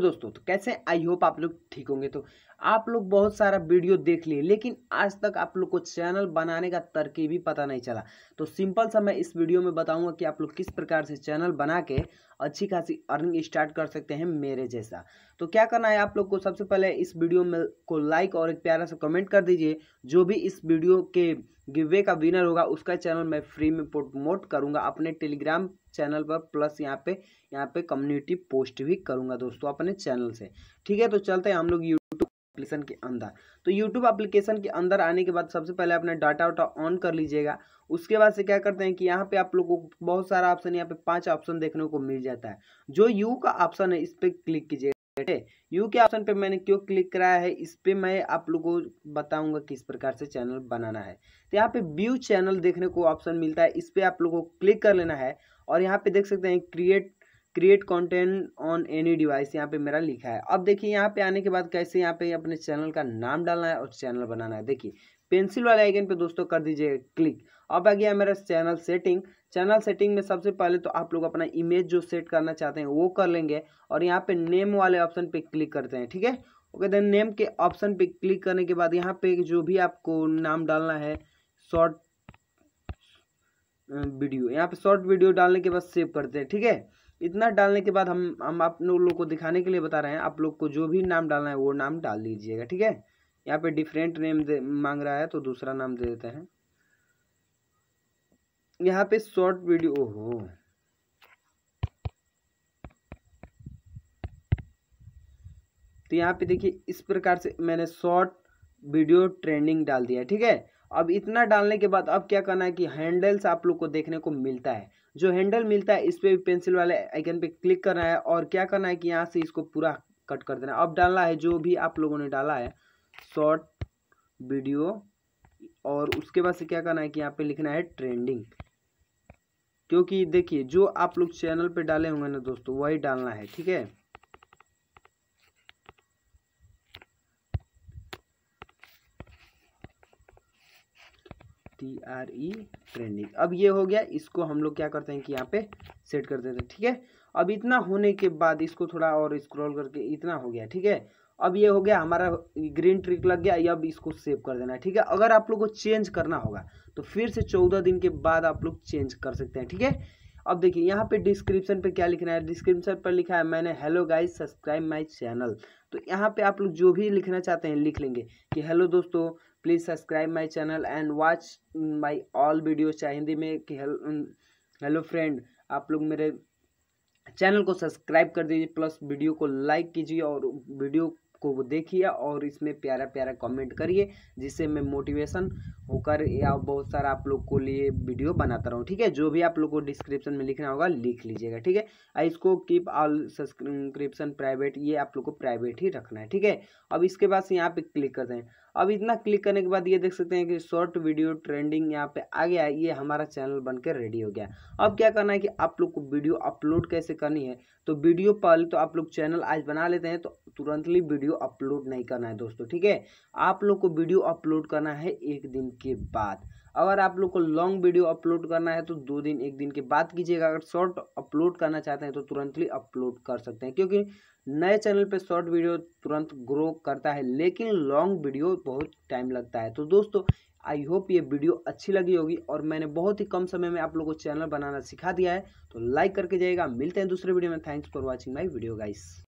दोस्तों तो कैसे आई होप आप लोग ठीक होंगे। तो आप लोग बहुत सारा वीडियो देख लिए लेकिन आज तक आप लोग को चैनल बनाने का तरकीब ही पता नहीं चला। तो सिंपल सा मैं इस वीडियो में बताऊंगा कि आप लोग किस प्रकार से चैनल बना के अच्छी खासी अर्निंग स्टार्ट कर सकते हैं मेरे जैसा। तो क्या करना है आप लोग को, सबसे पहले इस वीडियो में को लाइक और एक प्यारा सा कमेंट कर दीजिए। जो भी इस वीडियो के गिवे का विनर होगा उसका चैनल मैं फ्री में प्रमोट करूंगा अपने टेलीग्राम चैनल पर, प्लस यहाँ पे कम्युनिटी पोस्ट भी करूंगा दोस्तों अपने चैनल से। ठीक है, तो चलते हैं हम लोग यूट्यूब एप्लीकेशन के अंदर। तो यूट्यूब एप्लीकेशन के अंदर आने के बाद सबसे पहले अपना डाटा वाटा ऑन कर लीजिएगा। उसके बाद से क्या करते हैं कि यहाँ पे आप लोगों को बहुत सारा ऑप्शन, यहाँ पे 5 ऑप्शन देखने को मिल जाता है। जो यू का ऑप्शन है इस पर क्लिक कीजिएगा। यू के ऑप्शन पे मैंने क्यों क्लिक कराया है इस पे मैं आप लोगों को बताऊंगा किस प्रकार से चैनल बनाना है। तो यहाँ पे व्यू चैनल देखने को ऑप्शन मिलता है, इस पे आप लोगों को क्लिक कर लेना है। और यहाँ पे देख सकते हैं create content on any device, यहाँ पे मेरा लिखा है। अब देखिए यहाँ पे आने के बाद कैसे यहाँ पे अपने चैनल का नाम डालना है और चैनल बनाना है। देखिए पेंसिल वाले आइकन पे दोस्तों कर दीजिए क्लिक। अब आ गया मेरा चैनल सेटिंग। चैनल सेटिंग में सबसे पहले तो आप लोग अपना इमेज जो सेट करना चाहते हैं वो कर लेंगे और यहाँ पे नेम वाले ऑप्शन पे क्लिक करते हैं। ठीक है, ओके। देन नेम के ऑप्शन पे क्लिक करने के बाद यहाँ पे जो भी आपको नाम डालना है शॉर्ट वीडियो, यहाँ पे शॉर्ट वीडियो डालने के बाद सेव करते हैं। ठीक है, इतना डालने के बाद हम आप लोगों को दिखाने के लिए बता रहे हैं, आप लोग को जो भी नाम डालना है वो नाम डाल दीजिएगा। ठीक है, यहाँ पे डिफरेंट नेम मांग रहा है तो दूसरा नाम दे देते हैं। यहाँ पे शॉर्ट वीडियो, ओहो तो यहाँ पे देखिए इस प्रकार से मैंने शॉर्ट वीडियो ट्रेंडिंग डाल दिया। ठीक है, अब इतना डालने के बाद अब क्या करना है कि हैंडल्स आप लोग को देखने को मिलता है। जो हैंडल मिलता है इस पे पेंसिल वाले आइकन पे क्लिक करना है और क्या करना है कि यहाँ से इसको पूरा कट कर देना है। अब डालना है जो भी आप लोगों ने डाला है शॉर्ट वीडियो और उसके बाद से क्या करना है कि यहाँ पे लिखना है ट्रेंडिंग, क्योंकि देखिए जो आप लोग चैनल पे डाले होंगे ना दोस्तों वही डालना है। ठीक है, TRE ट्रेंडिंग। अब ये हो गया, इसको हम लोग क्या करते हैं कि यहाँ पे सेट कर देते हैं। ठीक है, अब इतना होने के बाद इसको थोड़ा और स्क्रॉल करके इतना हो गया। ठीक है, अब ये हो गया हमारा ग्रीन ट्रिक लग गया। अब इसको सेव कर देना है। ठीक है, अगर आप लोग को चेंज करना होगा तो फिर से 14 दिन के बाद आप लोग चेंज कर सकते हैं। ठीक है, अब देखिए यहाँ पे डिस्क्रिप्शन पे क्या लिखना है। डिस्क्रिप्शन पर लिखा है मैंने hello guys subscribe my channel. तो यहाँ पे आप लोग जो भी लिखना चाहते हैं लिख लेंगे कि हेलो दोस्तों please subscribe my channel and watch my all video, चाहे हिंदी में कि हेलो फ्रेंड आप लोग मेरे चैनल को सब्सक्राइब कर दीजिए, प्लस वीडियो को लाइक कीजिए और वीडियो को वो देखिए और इसमें प्यारा प्यारा कमेंट करिए जिससे मैं मोटिवेशन होकर या बहुत सारा आप लोग को लिए वीडियो बनाता रहूँ। ठीक है, जो भी आप लोग को डिस्क्रिप्शन में लिखना होगा लिख लीजिएगा। ठीक है, इसको कीप ऑल सब्सक्रिप्शन प्राइवेट, ये आप लोग को प्राइवेट ही रखना है। ठीक है, अब इसके बाद से यहाँ पे क्लिक करते हैं। अब इतना क्लिक करने के बाद ये देख सकते हैं कि शॉर्ट वीडियो ट्रेंडिंग यहाँ पे आ गया है। ये हमारा चैनल बनकर रेडी हो गया। अब क्या करना है कि आप लोग को वीडियो अपलोड कैसे करनी है। तो वीडियो पहले तो आप लोग चैनल आज बना लेते हैं तो तुरंतली वीडियो अपलोड नहीं करना है दोस्तों। ठीक है, आप लोग को वीडियो अपलोड करना है 1 दिन के बाद। अगर आप लोग को लॉन्ग वीडियो अपलोड करना है तो 2 दिन 1 दिन के बाद कीजिएगा। अगर शॉर्ट अपलोड करना चाहते हैं तो तुरंतली अपलोड कर सकते हैं, क्योंकि नए चैनल पे शॉर्ट वीडियो तुरंत ग्रो करता है लेकिन लॉन्ग वीडियो बहुत टाइम लगता है। तो दोस्तों आई होप ये वीडियो अच्छी लगी होगी और मैंने बहुत ही कम समय में आप लोगों को चैनल बनाना सिखा दिया है। तो लाइक करके जाइएगा। मिलते हैं दूसरे वीडियो में। Thanks for watching my video guys.